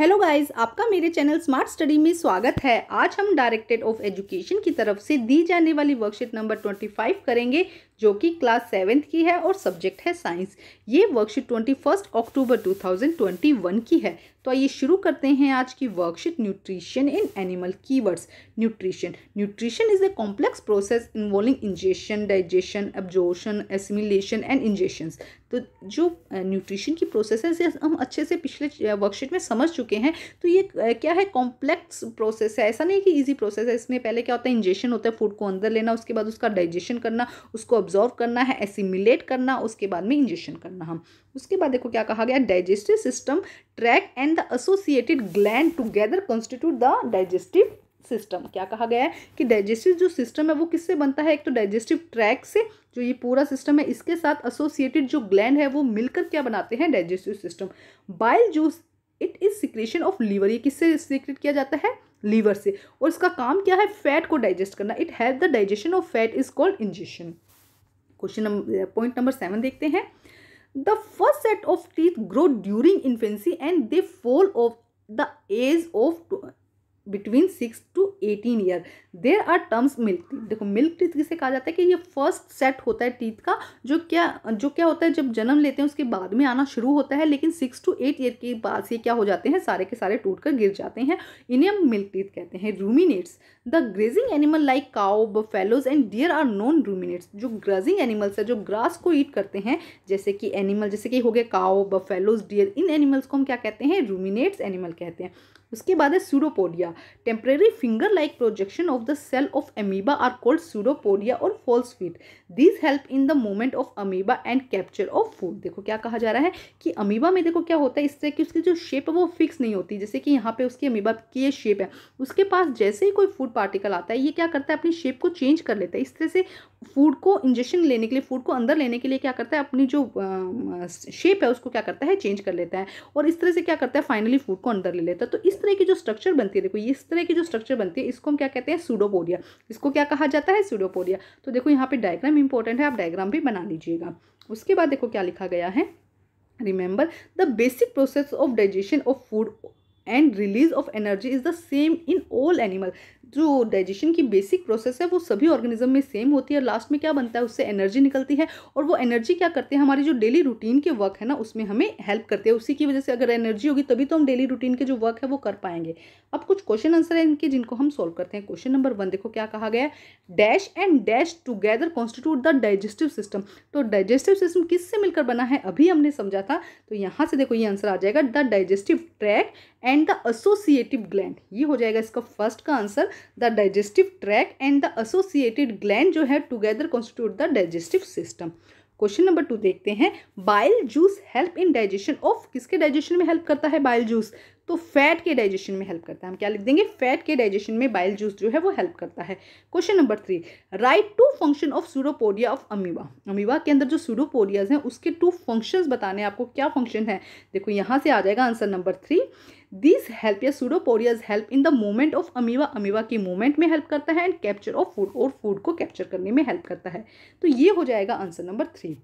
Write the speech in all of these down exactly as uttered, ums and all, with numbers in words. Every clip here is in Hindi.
हेलो गाइस, आपका मेरे चैनल स्मार्ट स्टडी में स्वागत है। आज हम डायरेक्टरेट ऑफ एजुकेशन की तरफ से दी जाने वाली वर्कशीट नंबर पच्चीस करेंगे, जो कि क्लास सेवेंथ की है और सब्जेक्ट है साइंस। ये वर्कशीट इक्कीस अक्टूबर दो हज़ार इक्कीस की है। तो आइए शुरू करते हैं आज की worksheet. Nutrition in animal keywords. Nutrition nutrition is a complex process involving ingestion, digestion, absorption, assimilation and ingestion. तो जो न्यूट्रिशन की प्रोसेस है हम अच्छे से पिछले वर्कशीट में समझ चुके हैं। तो ये क्या है? कॉम्प्लेक्स प्रोसेस है, ऐसा नहीं कि ईजी प्रोसेस है। इसमें पहले क्या होता है? इंजेशन होता है, फूड को अंदर लेना, उसके बाद उसका डाइजेशन करना, उसको ऑब्जॉर्व करना है, एसिमिलेट करना, उसके बाद में इंजेशन करना। हम उसके बाद देखो क्या कहा गया, digestive system track and the associated gland together constitute the digestive system. क्या कहा गया है कि डाइजेस्टिव जो सिस्टम है वो किससे बनता है? एक तो डाइजेस्टिव ट्रैक से, जो ये पूरा सिस्टम है, इसके साथ एसोसिएटेड जो ग्लैंड है वो मिलकर क्या बनाते हैं? Digestive system. Bile juice, it is secretion of liver. ये किससे सिक्रेट किया जाता है? लीवर से। और इसका काम क्या है? फैट को डाइजेस्ट करना। It help the digestion of fat is called ingestion. Question number point number seven देखते हैं। The first set of teeth grow during infancy and they fall off the age of between six to eighteen year. There are terms milk teeth. देखो मिल्क टीथ किसे कहा जाता है? कि ये फर्स्ट सेट होता है टीथ का, जो क्या जो क्या होता है जब जन्म लेते हैं उसके बाद में आना शुरू होता है, लेकिन सिक्स टू एट ईयर के बाद से क्या हो जाते हैं? सारे के सारे टूट कर गिर जाते हैं। इन्हें हम मिल्क टीथ कहते हैं। Ruminants, the grazing animal like cow, buffaloes and deer are non ruminants. जो ग्रेजिंग एनिमल्स है, जो ग्रास को ईट करते हैं, जैसे कि एनिमल जैसे कि हो गया काउ, बफेलोज, डियर, इन एनिमल्स को हम क्या कहते हैं? रूमिनेट्स एनिमल कहते हैं। उसके बाद है pseudopodia. Temporary finger like projection of the cell of amoeba are called pseudopodia और false feet. These help in the movement of amoeba and capture of food. देखो क्या कहा जा रहा है कि अमीबा में देखो क्या होता है, इस तरह की उसकी जो शेप है वो फिक्स नहीं होती। जैसे कि यहाँ पे उसकी अमीबा की ये शेप है, उसके पास जैसे ही कोई फूड पार्टिकल आता है, ये क्या करता है? अपनी शेप को चेंज कर लेता है। इस तरह से फूड को इंजेक्शन लेने के लिए, फूड को अंदर लेने के लिए क्या करता है? अपनी जो शेप है उसको क्या करता है? चेंज कर लेता है। और इस तरह से क्या करता है? फाइनली फूड को अंदर ले लेता है। तो इस तरह की जो स्ट्रक्चर बनती है, देखो ये इस तरह की जो स्ट्रक्चर बनती है, इसको हम क्या कहते हैं? स्यूडोपोडिया। इसको क्या कहा जाता है? स्यूडोपोडिया। तो देखो यहाँ पे डायग्राम इंपॉर्टेंट है, आप डायग्राम भी बना लीजिएगा। उसके बाद देखो क्या लिखा गया है, remember the basic process of digestion of food and release of energy is the same in all animal. जो डाइजेशन की बेसिक प्रोसेस है वो सभी ऑर्गेनिज्म में सेम होती है। लास्ट में क्या बनता है? उससे एनर्जी निकलती है, और वो एनर्जी क्या करते हैं? हमारी जो डेली रूटीन के वर्क है ना, उसमें हमें हेल्प करते हैं। उसी की वजह से अगर एनर्जी होगी तभी तो हम डेली रूटीन के जो वर्क है वो कर पाएंगे। अब कुछ क्वेश्चन आंसर है इनके, जिनको हम सोल्व करते हैं। क्वेश्चन नंबर वन देखो क्या कहा गया, dash and dash together constitute the digestive system. तो डाइजेस्टिव सिस्टम किससे मिलकर बना है? अभी हमने समझा था। तो यहाँ से देखो ये आंसर आ जाएगा, the digestive track and the associative gland. ये हो जाएगा इसका फर्स्ट का answer, the digestive track and the associated gland जो है together constitute the digestive system. Question number two देखते हैं, bile juice help in digestion of. किसके डाइजेशन में हेल्प करता है बाइल जूस? तो फैट के डाइजेशन में हेल्प करता है। हम क्या लिख देंगे? फैट के डाइजेशन में बाइल जूस जो है वो हेल्प करता है। Question number three, write to function of pseudopodia of amoeba. Amoeba के अंदर जो स्यूडोपोडियाज हैं उसके टू फंक्शंस बताने हैं आपको, क्या फंक्शन है? देखो यहाँ से आ जाएगा answer number three, this help या pseudopodias help in the movement of amoeba. Amoeba की मूवमेंट में हेल्प करता है, एंड कैप्चर ऑफ फूड, और फूड को कैप्चर करने में हेल्प करता है। तो ये हो जाएगा आंसर नंबर थ्री।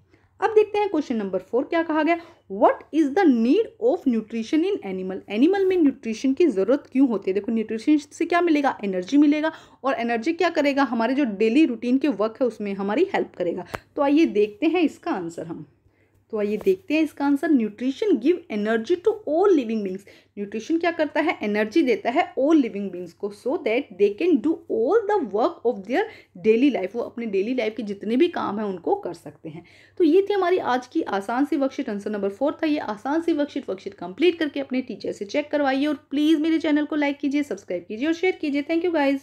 अब देखते हैं क्वेश्चन नंबर फोर क्या कहा गया, what is the need of nutrition in animal. Animal में न्यूट्रिशन की ज़रूरत क्यों होती है? देखो न्यूट्रिशन से क्या मिलेगा? एनर्जी मिलेगा, और एनर्जी क्या करेगा? हमारे जो डेली रूटीन के वर्क है उसमें हमारी हेल्प करेगा। तो आइए देखते हैं इसका आंसर हम तो आइए देखते हैं इसका answer, nutrition give energy to all living beings. Nutrition क्या करता है? एनर्जी देता है ऑल लिविंग बींग्स को, so that they can do all the work of their daily life. वो अपने डेली लाइफ के जितने भी काम हैं उनको कर सकते हैं। तो ये थी हमारी आज की आसान सी वर्कशीट। आंसर नंबर फोर था ये आसान सी वर्कशीट। वर्कशीट कंप्लीट करके अपने टीचर से चेक करवाइए, और प्लीज़ मेरे चैनल को लाइक कीजिए, सब्सक्राइब कीजिए और शेयर कीजिए। Thank you guys.